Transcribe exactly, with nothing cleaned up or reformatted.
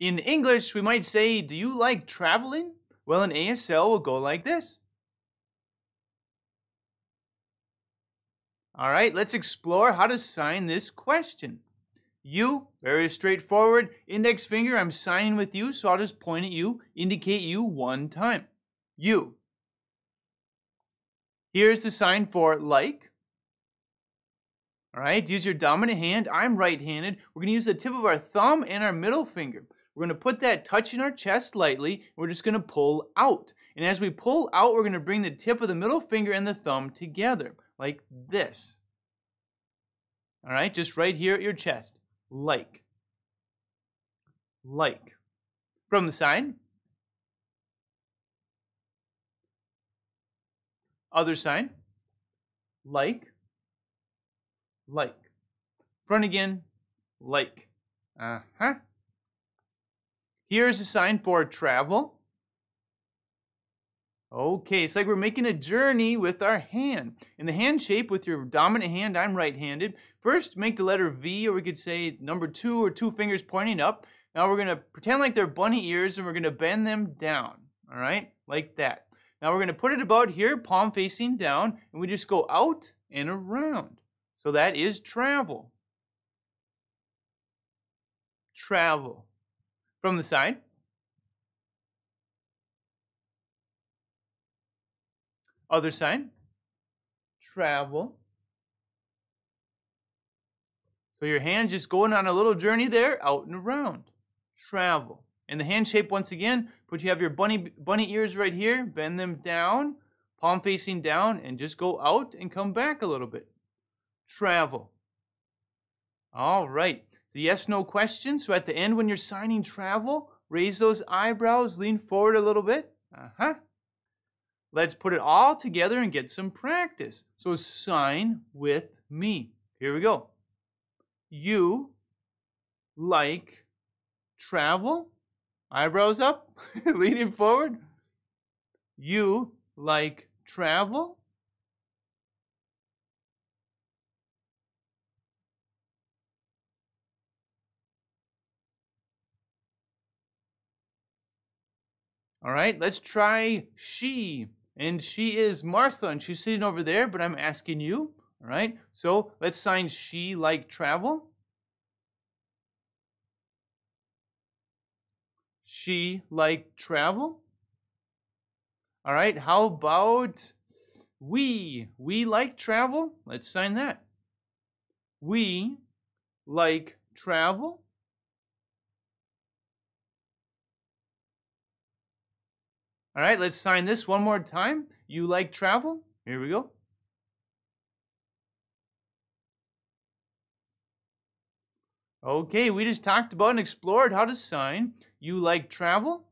In English, we might say, do you like traveling? Well, an A S L will go like this. All right, let's explore how to sign this question. You, very straightforward. Index finger, I'm signing with you, so I'll just point at you, indicate you one time. You. Here's the sign for like. All right, use your dominant hand. I'm right-handed. We're going to use the tip of our thumb and our middle finger. We're going to put that touch in our chest lightly. We're just going to pull out. And as we pull out, we're going to bring the tip of the middle finger and the thumb together. Like this. All right, just right here at your chest. Like. Like. From the side. Other side. Like. Like. Front again. Like. Uh-huh. Here's a sign for travel. Okay, it's like we're making a journey with our hand. In the hand shape, with your dominant hand, I'm right-handed. First, make the letter V, or we could say number two, or two fingers pointing up. Now we're going to pretend like they're bunny ears, and we're going to bend them down, all right? Like that. Now we're going to put it about here, palm facing down, and we just go out and around. So that is travel. Travel. From the side. Other side, travel. So your hand's just going on a little journey there, out and around, travel. And the hand shape, once again, put you have your bunny, bunny ears right here, bend them down, palm facing down, and just go out and come back a little bit. Travel. All right, it's a yes, no question. So at the end, when you're signing travel, raise those eyebrows, lean forward a little bit. Uh-huh. Let's put it all together and get some practice. So sign with me. Here we go. You like travel. Eyebrows up, leaning forward. You like travel. All right, let's try she. And she is Martha, and she's sitting over there, but I'm asking you, all right? So let's sign she like travel. She like travel. All right, how about we? We like travel. Let's sign that. We like travel. All right, let's sign this one more time. You like travel? Here we go. Okay, we just talked about and explored how to sign you like travel.